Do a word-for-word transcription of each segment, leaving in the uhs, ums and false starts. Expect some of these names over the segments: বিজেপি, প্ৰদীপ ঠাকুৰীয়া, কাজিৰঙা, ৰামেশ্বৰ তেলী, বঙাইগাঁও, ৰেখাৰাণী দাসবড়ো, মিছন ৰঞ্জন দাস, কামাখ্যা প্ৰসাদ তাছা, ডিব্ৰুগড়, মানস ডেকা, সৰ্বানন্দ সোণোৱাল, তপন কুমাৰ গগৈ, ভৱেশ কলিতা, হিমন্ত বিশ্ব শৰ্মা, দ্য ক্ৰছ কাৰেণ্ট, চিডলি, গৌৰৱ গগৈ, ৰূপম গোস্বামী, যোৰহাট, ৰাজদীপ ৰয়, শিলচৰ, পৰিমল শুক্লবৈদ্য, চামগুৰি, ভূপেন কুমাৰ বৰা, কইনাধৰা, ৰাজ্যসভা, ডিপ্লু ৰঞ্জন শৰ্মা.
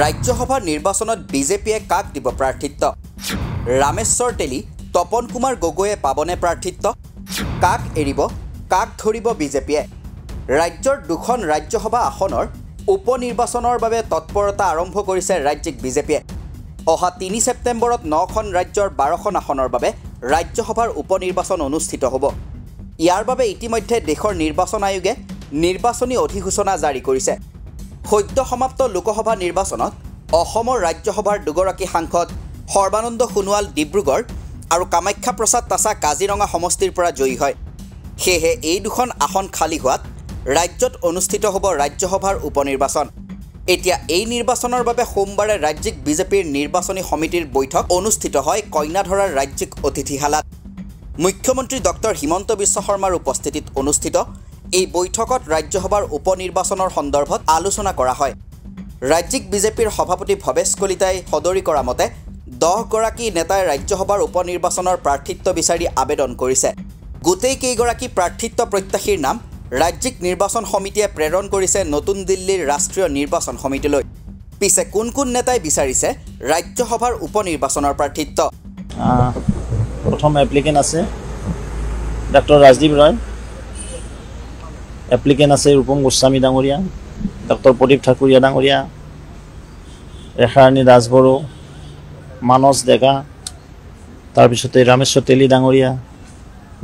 ৰাজ্যসভা নিৰ্বাচনত বিজেপিয়ে কাক দিব প্ৰাৰ্থিত্ব? ৰামেশ্বৰ তেলী, তপন কুমাৰ গগৈয়ে পাবনে প্ৰাৰ্থিত্ব? কাক এৰিব, কাক ধৰিব বিজেপিয়ে? ৰাজ্যৰ দুখন ৰাজ্যসভা আসনৰ উপনিৰ্বাচনৰ বাবে তৎপৰতা আৰম্ভ কৰিছে ৰাজ্যিক বিজেপিয়ে। অহা তিনি ছেপ্টেম্বৰত নখন ৰাজ্যৰ বাৰখন আসনৰ বাবে ৰাজ্যসভাৰ উপনিৰ্বাচন অনুষ্ঠিত হ'ব। ইয়াৰ বাবে ইতিমধ্যে দেশৰ নিৰ্বাচন আয়োগে নিৰ্বাচনী অধিসূচনা জাৰি কৰিছে। সদ্য সমাপ্ত লোকসভা নিৰ্বাচনত অসমৰ ৰাজ্যসভাৰ দুগৰাকী সাংসদ সৰ্বানন্দ সোণোৱাল ডিব্ৰুগড় আৰু কামাখ্যা প্ৰসাদ তাছা কাজিৰঙা সমষ্টিৰ পৰা জয়ী হয়। সেয়েহে এই দুখন আসন খালী হোৱাত ৰাজ্যত অনুষ্ঠিত হ'ব ৰাজ্যসভাৰ উপনিৰ্বাচন। এতিয়া এই নিৰ্বাচনৰ বাবে সোমবাৰে ৰাজ্যিক বিজেপিৰ নিৰ্বাচনী সমিতিৰ বৈঠক অনুষ্ঠিত হয় কইনাধৰাৰ ৰাজ্যিক অতিথিশালাত। মুখ্যমন্ত্ৰী ডক্টৰ হিমন্ত বিশ্ব শৰ্মাৰ উপস্থিতিত অনুষ্ঠিত এই বৈঠকত ৰাজ্যসভাৰ উপনিৰ্বাচনৰ সন্দৰ্ভত আলোচনা কৰা হয়। ৰাজ্যিক বিজেপিৰ সভাপতি ভৱেশ কলিতাই সদৰি কৰা মতে দহগৰাকী নেতাই ৰাজ্যসভাৰ উপনিৰ্বাচনৰ প্ৰাৰ্থিত্ব বিচাৰি আবেদন কৰিছে। গোটেই কেইগৰাকী প্ৰাৰ্থিত্ব প্ৰত্যাশীৰ নাম ৰাজ্যিক নিৰ্বাচন সমিতিয়ে প্ৰেৰণ কৰিছে নতুন দিল্লীৰ ৰাষ্ট্ৰীয় নিৰ্বাচন সমিতিলৈ। পিছে কোন কোন নেতাই বিচাৰিছে ৰাজ্যসভাৰ উপনিৰ্বাচনৰ প্ৰাৰ্থিত্ব? প্ৰথম এপ্লিকেণ্ট আছে ডক্টৰ ৰাজদীপ ৰয়, এপ্লিকেণ্ট আছে ৰূপম গোস্বামী ডাঙৰীয়া, ডক্টৰ প্ৰদীপ ঠাকুৰীয়া ডাঙৰীয়া, ৰেখাৰাণী দাসবড়ো, মানস ডেকা, তাৰপিছতে ৰামেশ্বৰ তেলী ডাঙৰীয়া,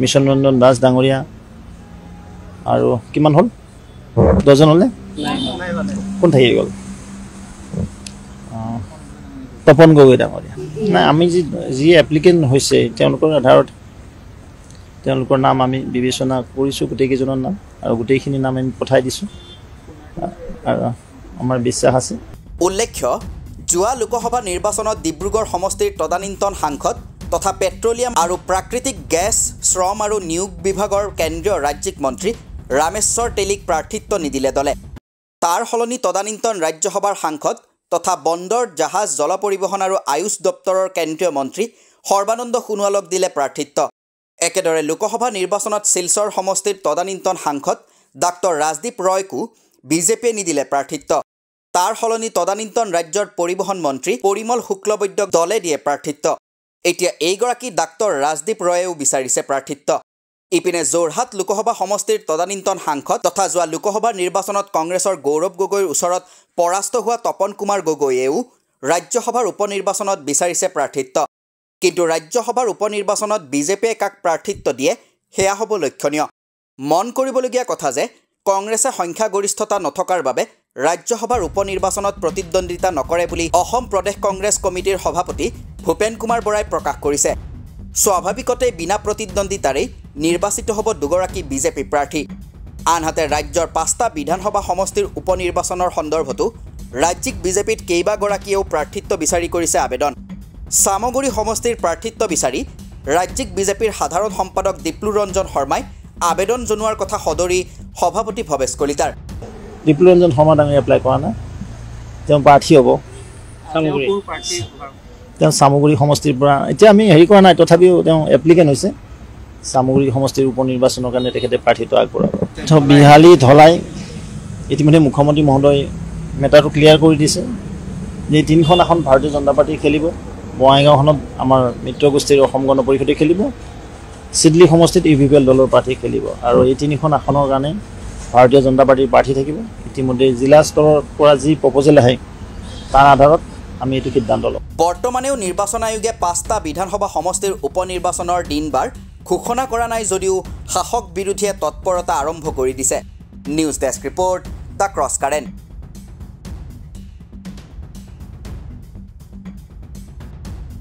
মিছন ৰঞ্জন দাস ডাঙৰীয়া আৰু কিমান হ'ল? দহজন হ'লে কোন থাকি গ'ল? তপন গগৈ ডাঙৰীয়া। নাই, আমি যি যি এপ্লিকেণ্ট হৈছে তেওঁলোকৰ আধাৰত তেওঁলোকৰ নাম আমি বিবেচনা কৰিছোঁ, গোটেইকেইজনৰ নাম আৰু গোটেইখিনি নাম আমি পঠাই দিছোঁ আৰু আমাৰ বিশ্বাস আছে। উল্লেখ্য, যোৱা লোকসভা নিৰ্বাচনত ডিব্ৰুগড় সমষ্টিৰ তদানীন্তন সাংসদ তথা পেট্ৰলিয়াম আৰু প্ৰাকৃতিক গেছ, শ্ৰম আৰু নিয়োগ বিভাগৰ কেন্দ্ৰীয় ৰাজ্যিক মন্ত্ৰী ৰামেশ্বৰ তেলীক প্ৰাৰ্থিত্ব নিদিলে দলে। তাৰ সলনি তদানীন্তন ৰাজ্যসভাৰ সাংসদ তথা বন্দৰ, জাহাজ, জল পৰিবহণ আৰু আয়ুষ দপ্তৰৰ কেন্দ্ৰীয় মন্ত্ৰী সৰ্বানন্দ সোণোৱালক দিলে প্ৰাৰ্থিত্ব। একেদৰে লোকসভা নিৰ্বাচনত শিলচৰ সমষ্টিৰ তদানীন্তন সাংসদ ডাক্তৰ ৰাজদীপ ৰয়কো বিজেপিয়ে নিদিলে প্ৰাৰ্থিত্ব। তাৰ সলনি তদানীন্তন ৰাজ্যৰ পৰিবহণ মন্ত্ৰী পৰিমল শুক্লবৈদ্যক দলে দিয়ে প্ৰাৰ্থিত্ব। এতিয়া এইগৰাকী ডাক্তৰ ৰাজদীপ ৰয়েও বিচাৰিছে প্ৰাৰ্থিত্ব। ইপিনে যোৰহাট লোকসভা সমষ্টিৰ তদানীন্তন সাংসদ তথা যোৱা লোকসভা নিৰ্বাচনত কংগ্ৰেছৰ গৌৰৱ গগৈৰ ওচৰত পৰাস্ত হোৱা তপন কুমাৰ গগৈয়েও ৰাজ্যসভাৰ উপনিৰ্বাচনত বিচাৰিছে প্ৰাৰ্থিত্ব। কিন্তু ৰাজ্যসভাৰ উপনিৰ্বাচনত বিজেপিয়ে কাক প্ৰাৰ্থিত্ব দিয়ে সেয়া হ'ব লক্ষণীয়। মন কৰিবলগীয়া কথা যে কংগ্ৰেছে সংখ্যাগৰিষ্ঠতা নথকাৰ বাবে ৰাজ্যসভাৰ উপনিৰ্বাচনত প্ৰতিদ্বন্দ্বিতা নকৰে বুলি অসম প্ৰদেশ কংগ্ৰেছ কমিটিৰ সভাপতি ভূপেন কুমাৰ বৰাই প্ৰকাশ কৰিছে। স্বাভাৱিকতে বিনা প্ৰতিদ্বন্দ্বিতাৰেই নিৰ্বাচিত হ'ব দুগৰাকী বিজেপি প্ৰাৰ্থী। আনহাতে ৰাজ্যৰ পাঁচটা বিধানসভা সমষ্টিৰ উপনিৰ্বাচনৰ সন্দৰ্ভতো ৰাজ্যিক বিজেপিত কেইবাগৰাকীয়েও প্ৰাৰ্থিত্ব বিচাৰি কৰিছে আবেদন। চামগুৰি সমষ্টিৰ প্ৰাৰ্থিত্ব বিচাৰি ৰাজ্যিক বিজেপিৰ সাধাৰণ সম্পাদক ডিপ্লু ৰঞ্জন শৰ্মাই আবেদন জনোৱাৰ কথা সদৰি সভাপতি ভৱেশ কলিতাৰ। ডিপ্লু ৰঞ্জন শৰ্মা ডাঙৰীয়া এপ্লাই কৰা নাই, তেওঁ প্ৰাৰ্থী হ'ব। তেওঁ চামগুৰি সমষ্টিৰ পৰা এতিয়া আমি হেৰি কৰা নাই, তথাপিও তেওঁ এপ্লিকেণ্ট হৈছে। চামগুৰি সমষ্টিৰ উপনিৰ্বাচনৰ কাৰণে তেখেতে প্ৰাৰ্থিত্ব আগবঢ়াব। বিহালী ধলাই ইতিমধ্যে মুখ্যমন্ত্ৰী মহোদয় মেটাৰটো ক্লিয়াৰ কৰি দিছে যে তিনিখন আসন ভাৰতীয় জনতা পাৰ্টি খেলিব। বঙাইগাঁওখনত আমাৰ মিত্ৰগোষ্ঠীৰ অসম গণ পৰিষদে খেলিব, চিডলি সমষ্টিত ইউ ভি পি এল দলৰ প্ৰাৰ্থী খেলিব আৰু এই তিনিখন আসনৰ কাৰণে ভাৰতীয় জনতা পাৰ্টিৰ প্ৰাৰ্থী থাকিব। ইতিমধ্যে জিলা স্তৰৰ পৰা যি প্ৰপ'জেল আহে তাৰ আধাৰত আমি এইটো সিদ্ধান্ত ল'ম। বৰ্তমানেও নিৰ্বাচন আয়োগে পাঁচটা বিধানসভা সমষ্টিৰ উপনিৰ্বাচনৰ দিন বাৰ ঘোষণা কৰা নাই যদিও শাসক বিৰোধীয়ে তৎপৰতা আৰম্ভ কৰি দিছে। News desk report, দ্য ক্ৰছ কাৰেণ্ট।